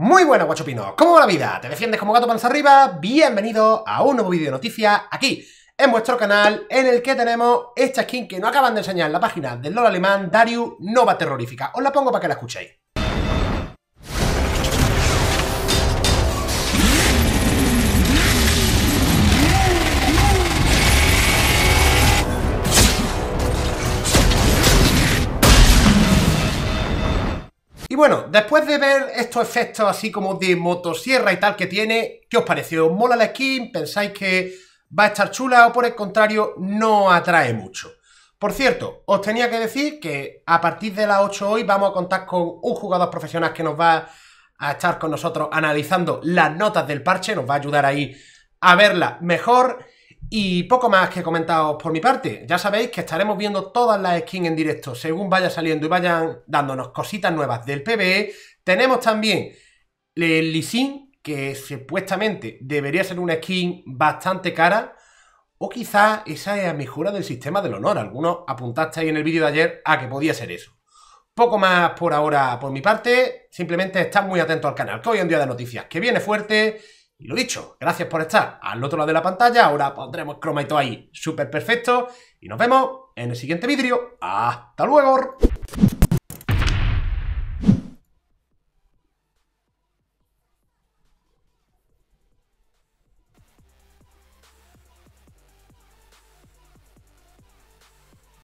Muy buena, guachopino. ¿Cómo va la vida? ¿Te defiendes como gato panza arriba? Bienvenido a un nuevo vídeo de noticias aquí, en vuestro canal, en el que tenemos esta skin que nos acaban de enseñar en la página del LoL alemán, Darius Nova Terrorífica. Os la pongo para que la escuchéis. Bueno, después de ver estos efectos así como de motosierra y tal que tiene, ¿qué os pareció? ¿Mola la skin? ¿Pensáis que va a estar chula o por el contrario no atrae mucho? Por cierto, os tenía que decir que a partir de las 8 hoy vamos a contar con un jugador profesional que nos va a estar con nosotros analizando las notas del parche, nos va a ayudar ahí a verla mejor y poco más que comentaros por mi parte. Ya sabéis que estaremos viendo todas las skins en directo según vaya saliendo y vayan dándonos cositas nuevas del PBE. Tenemos también el Lee Sin, que supuestamente debería ser una skin bastante cara, o quizás esa es la mejora del sistema del honor. Algunos apuntasteis en el vídeo de ayer a que podía ser eso. Poco más por ahora por mi parte, simplemente estad muy atentos al canal, que hoy es un día de noticias que viene fuerte. Y lo dicho, gracias por estar al otro lado de la pantalla. Ahora pondremos croma y todo ahí súper perfecto. Y nos vemos en el siguiente vídeo. ¡Hasta luego!